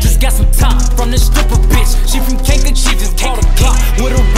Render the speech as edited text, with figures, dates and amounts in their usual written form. Just got some top from this stripper bitch. She from Kankakee, just came to clock with a